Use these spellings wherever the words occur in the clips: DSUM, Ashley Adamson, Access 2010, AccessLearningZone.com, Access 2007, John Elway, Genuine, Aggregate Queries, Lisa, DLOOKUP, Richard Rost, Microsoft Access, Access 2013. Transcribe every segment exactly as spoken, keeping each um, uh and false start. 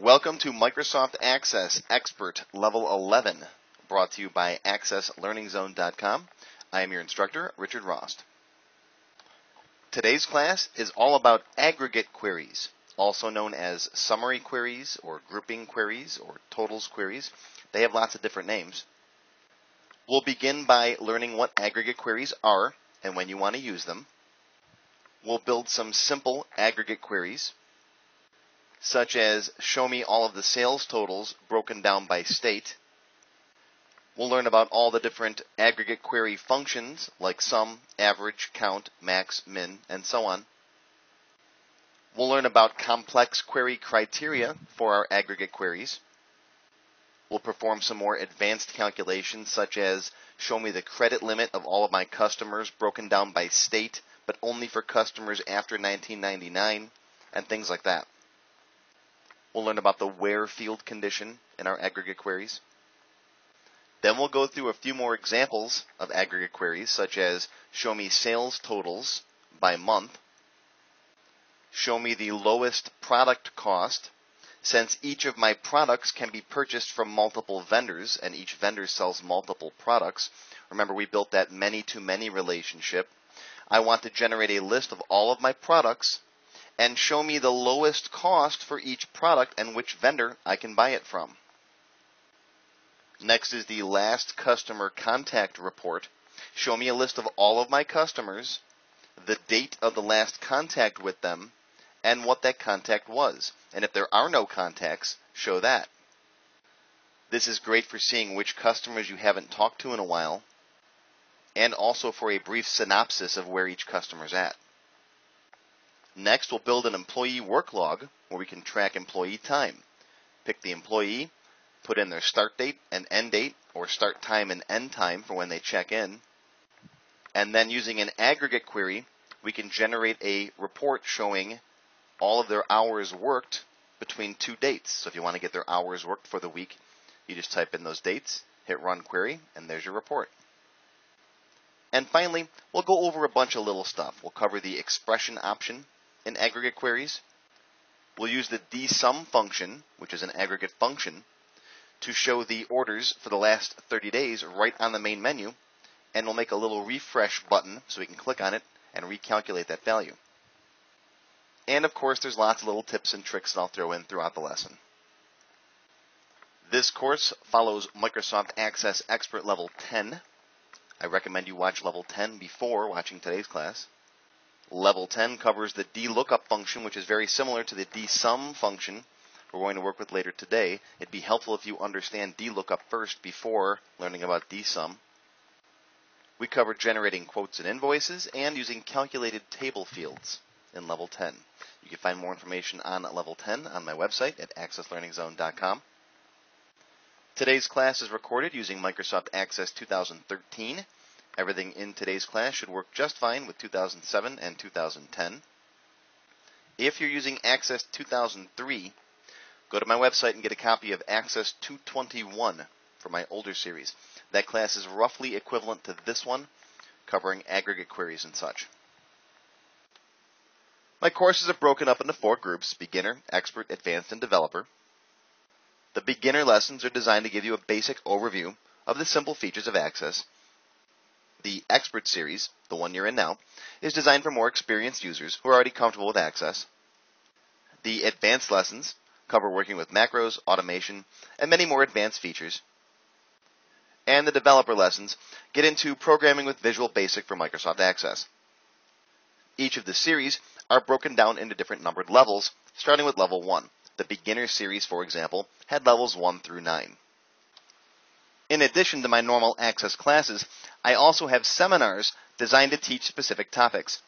Welcome to Microsoft Access Expert Level eleven, brought to you by Access Learning Zone dot com. I am your instructor, Richard Rost. Today's class is all about aggregate queries, also known as summary queries or grouping queries or totals queries. They have lots of different names. We'll begin by learning what aggregate queries are and when you want to use them. We'll build some simple aggregate queries, such as show me all of the sales totals broken down by state. We'll learn about all the different aggregate query functions like sum, average, count, max, min, and so on. We'll learn about complex query criteria for our aggregate queries. We'll perform some more advanced calculations such as show me the credit limit of all of my customers broken down by state, but only for customers after nineteen ninety-nine, and things like that. We'll learn about the where field condition in our aggregate queries. Then we'll go through a few more examples of aggregate queries, such as show me sales totals by month, show me the lowest product cost, since each of my products can be purchased from multiple vendors, and each vendor sells multiple products. Remember, we built that many-to-many relationship. I want to generate a list of all of my products and show me the lowest cost for each product and which vendor I can buy it from. Next is the last customer contact report. Show me a list of all of my customers, the date of the last contact with them, and what that contact was. And if there are no contacts, show that. This is great for seeing which customers you haven't talked to in a while, and also for a brief synopsis of where each customer's at. Next, we'll build an employee work log where we can track employee time. Pick the employee, put in their start date and end date, or start time and end time for when they check in. And then using an aggregate query, we can generate a report showing all of their hours worked between two dates. So if you want to get their hours worked for the week, you just type in those dates, hit run query, and there's your report. And finally, we'll go over a bunch of little stuff. We'll cover the expression option in aggregate queries. We'll use the D sum function, which is an aggregate function, to show the orders for the last thirty days right on the main menu, and we'll make a little refresh button so we can click on it and recalculate that value. And of course, there's lots of little tips and tricks that I'll throw in throughout the lesson. This course follows Microsoft Access Expert Level ten. I recommend you watch Level ten before watching today's class. Level ten covers the D lookup function, which is very similar to the D sum function we're going to work with later today. It'd be helpful if you understand D lookup first before learning about D sum. We covered generating quotes and invoices and using calculated table fields in Level ten. You can find more information on Level ten on my website at Access Learning Zone dot com. Today's class is recorded using Microsoft Access two thousand thirteen. Everything in today's class should work just fine with two thousand seven and two thousand ten. If you're using Access two thousand three, go to my website and get a copy of Access two twenty-one for my older series. That class is roughly equivalent to this one, covering aggregate queries and such. My courses are broken up into four groups: beginner, expert, advanced, and developer. The beginner lessons are designed to give you a basic overview of the simple features of Access. The expert series, the one you're in now, is designed for more experienced users who are already comfortable with Access. The advanced lessons cover working with macros, automation, and many more advanced features. And the developer lessons get into programming with Visual Basic for Microsoft Access. Each of the series are broken down into different numbered levels, starting with Level one. The beginner series, for example, had levels one through nine. In addition to my normal Access classes, I also have seminars designed to teach specific topics.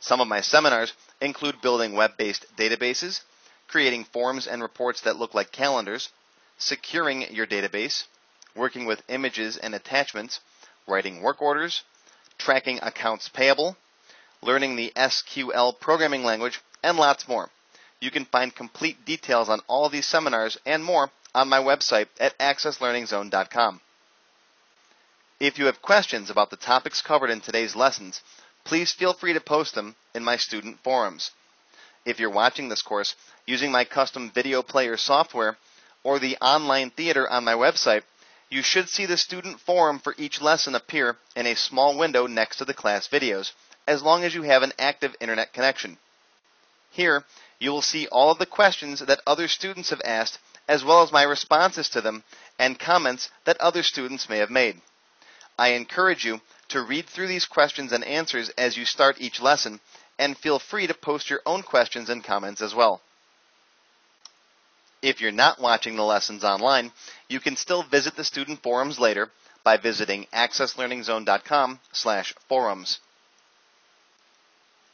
Some of my seminars include building web-based databases, creating forms and reports that look like calendars, securing your database, working with images and attachments, writing work orders, tracking accounts payable, learning the S Q L programming language, and lots more. You can find complete details on all of these seminars and more on my website at Access Learning Zone dot com. If you have questions about the topics covered in today's lessons, please feel free to post them in my student forums. if you're watching this course, using my custom video player software or the online theater on my website, you should see the student forum for each lesson appear in a small window next to the class videos, as long as you have an active internet connection. Here, you will see all of the questions that other students have asked, as well as my responses to them and comments that other students may have made. I encourage you to read through these questions and answers as you start each lesson, and feel free to post your own questions and comments as well. If you're not watching the lessons online, you can still visit the student forums later by visiting access learning zone dot com slash forums.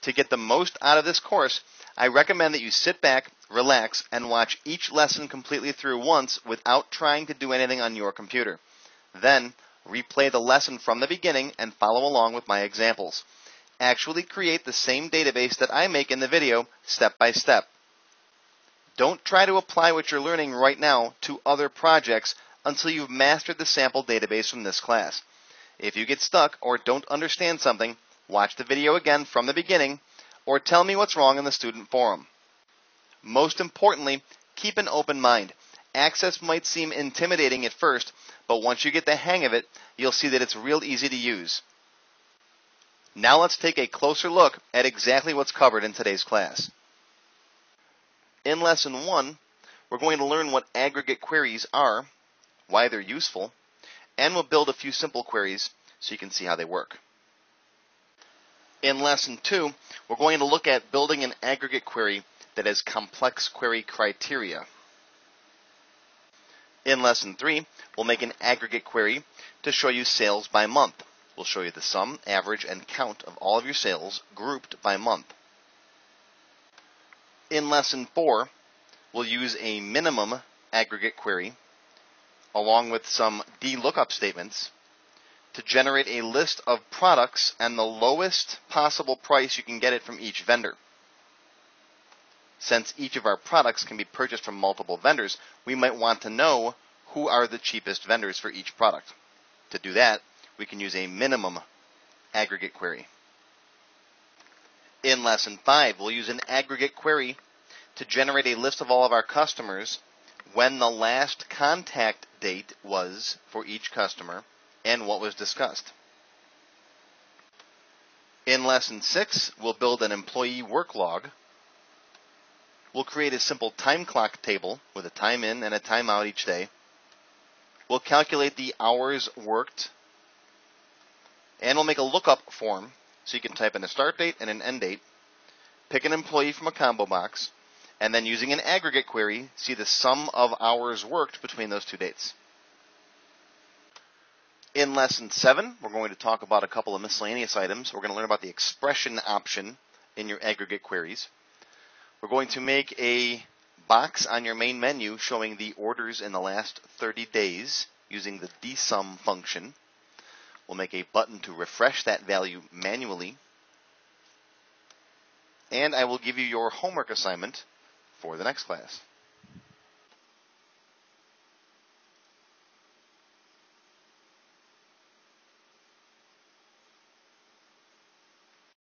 To get the most out of this course, I recommend that you sit back, relax, and watch each lesson completely through once without trying to do anything on your computer. Then, replay the lesson from the beginning and follow along with my examples. Actually create the same database that I make in the video, step by step. Don't try to apply what you're learning right now to other projects until you've mastered the sample database from this class. If you get stuck or don't understand something, watch the video again from the beginning, or tell me what's wrong in the student forum. Most importantly, keep an open mind. Access might seem intimidating at first, but once you get the hang of it, you'll see that it's real easy to use. Now let's take a closer look at exactly what's covered in today's class. In Lesson one, we're going to learn what aggregate queries are, why they're useful, and we'll build a few simple queries so you can see how they work. In Lesson two, we're going to look at building an aggregate query that has complex query criteria. In Lesson three, we'll make an aggregate query to show you sales by month. We'll show you the sum, average, and count of all of your sales grouped by month. In Lesson four, we'll use a minimum aggregate query along with some D lookup statements to generate a list of products and the lowest possible price you can get it from each vendor. Since each of our products can be purchased from multiple vendors, we might want to know who are the cheapest vendors for each product. To do that, we can use a minimum aggregate query. In Lesson five, we'll use an aggregate query to generate a list of all of our customers, when the last contact date was for each customer, and what was discussed. In Lesson six, we'll build an employee work log. We'll create a simple time clock table with a time in and a time out each day. We'll calculate the hours worked, and we'll make a lookup form so you can type in a start date and an end date, pick an employee from a combo box, and then using an aggregate query, see the sum of hours worked between those two dates. In Lesson seven, we're going to talk about a couple of miscellaneous items. We're going to learn about the expression option in your aggregate queries. We're going to make a box on your main menu showing the orders in the last thirty days using the D sum function. We'll make a button to refresh that value manually. And I will give you your homework assignment for the next class.